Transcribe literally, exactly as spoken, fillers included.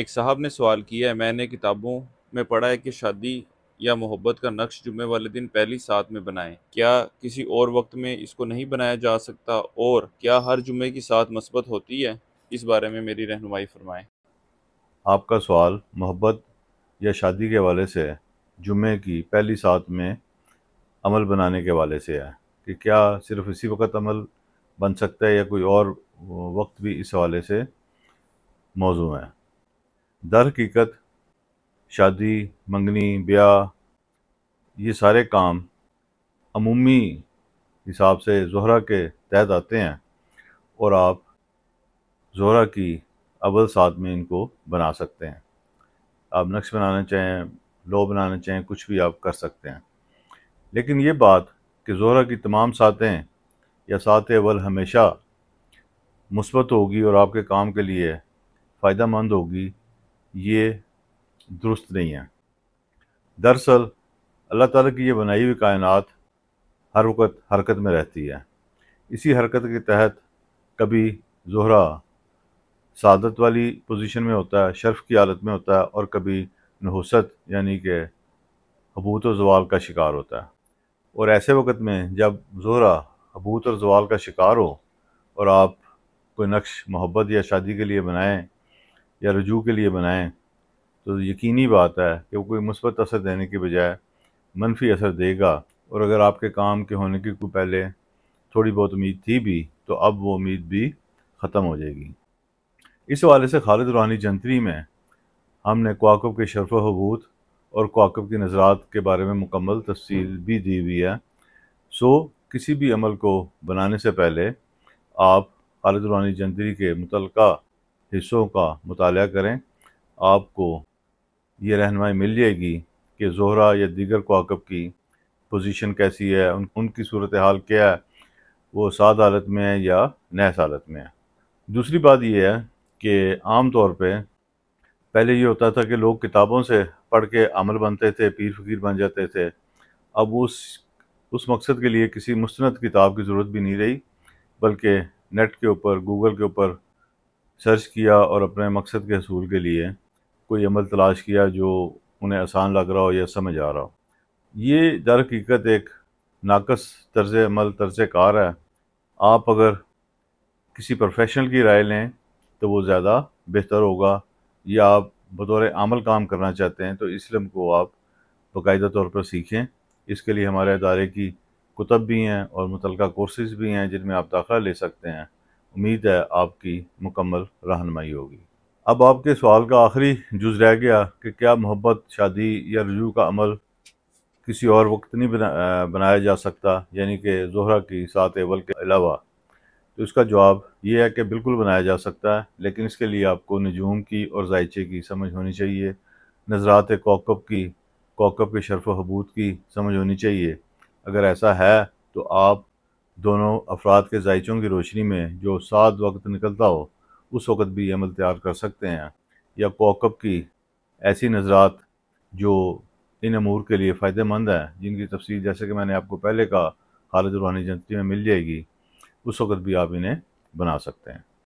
एक साहब ने सवाल किया है, मैंने किताबों में पढ़ा है कि शादी या मोहब्बत का नक्श जुम्मे वाले दिन पहली साथ में बनाएं, क्या किसी और वक्त में इसको नहीं बनाया जा सकता और क्या हर जुम्मे की साथ मस्बत होती है? इस बारे में मेरी रहनुमाई फरमाएं। आपका सवाल मोहब्बत या शादी के हवाले से है, जुम्मे की पहली साथ में अमल बनाने के हवाले से है कि क्या सिर्फ इसी वक्त अमल बन सकता है या कोई और वक्त भी इस हवाले से मौजू है। दर हकीकत शादी, मंगनी, ब्याह, ये सारे काम अमूमी हिसाब से जोहरा के तहत आते हैं और आप जोहरा की अव्वल साथ में इनको बना सकते हैं। आप नक्श बनाना चाहें, लो बनाना चाहें, कुछ भी आप कर सकते हैं। लेकिन ये बात कि जोहरा की तमाम सातें या सात अव्वल हमेशा मुस्बत होगी और आपके काम के लिए फ़ायदा मंद होगी, ये दुरुस्त नहीं है। दरअसल अल्लाह ताला की ये बनाई हुई कायनात हर वक्त हरकत में रहती है। इसी हरकत के तहत कभी जोहरा सादत वाली पोजीशन में होता है, शर्फ की हालत में होता है और कभी नहुसत यानी कि हबूत और ज़वाल का शिकार होता है। और ऐसे वक्त में जब जोहरा हबूत और ज़वाल का शिकार हो और आप कोई नक्श मोहब्बत या शादी के लिए बनाएँ या रजू के लिए बनाएँ तो यकीनी बात है कि वो कोई मुस्बत असर देने के बजाय मनफी असर देगा। और अगर आपके काम के होने की कोई पहले थोड़ी बहुत उम्मीद थी भी तो अब वो उम्मीद भी ख़त्म हो जाएगी। इस हवाले से खालिद रूहानी जंतरी में हमने कवाकब के शर्फ हबूत और कवाकब की नज़रात के बारे में मुकम्मल तफसील भी दी हुई है। सो किसी भी अमल को बनाने से पहले आप खालिद रूहानी जंतरी के मुतलका हिस्सों का मुताला करें, आपको ये रहनुमाई मिल जाएगी कि जोहरा या दीगर कवाकब की पोजीशन कैसी है, उन, उनकी सूरत हाल क्या है, वो साद हालत में है या नहस हालत में है। दूसरी बात ये है कि आम तौर पे पहले ये होता था कि लोग किताबों से पढ़ के अमल बनते थे, पीर फकीर बन जाते थे। अब उस उस मकसद के लिए किसी मुस्तनद किताब की ज़रूरत भी नहीं रही, बल्कि नेट के ऊपर, गूगल के ऊपर सर्च किया और अपने मकसद के हसूल के लिए कोई अमल तलाश किया जो उन्हें आसान लग रहा हो या समझ आ रहा हो। ये दर हकीकत एक नाकस तर्ज अमल, तर्ज कार है। आप अगर किसी प्रोफेशनल की राय लें तो वो ज़्यादा बेहतर होगा, या आप बतौर अमल काम करना चाहते हैं तो इस इल्म को आप बाकायदा तौर पर सीखें। इसके लिए हमारे अदारे की कुतब भी हैं और मुतलका कोर्सेज़ भी हैं जिनमें आप दाखिला ले सकते हैं। उम्मीद है आपकी मुकम्मल रहनुमाई होगी। अब आपके सवाल का आखिरी जुज़ रह गया कि क्या मोहब्बत, शादी या रजू का अमल किसी और वक्त नहीं बना, बनाया जा सकता, यानी कि जोहरा की सात अव्वल के अलावा। तो इसका जवाब ये है कि बिल्कुल बनाया जा सकता है, लेकिन इसके लिए आपको नजूम की और जायचे की समझ होनी चाहिए, नज़रात कौकब की, कौकब के शर्फ हबूत की समझ होनी चाहिए। अगर ऐसा है तो आप दोनों अफराद के जायचों की रोशनी में जो सात वक्त निकलता हो उस वक़्त भी अमल तैयार कर सकते हैं, या कौकब की ऐसी नज़रात जो इन अमूर के लिए फ़ायदेमंद हैं जिनकी तफसील जैसे कि मैंने आपको पहले कहा खालिद रूहानी जंतरी में मिल जाएगी, उस वक़्त भी आप इन्हें बना सकते हैं।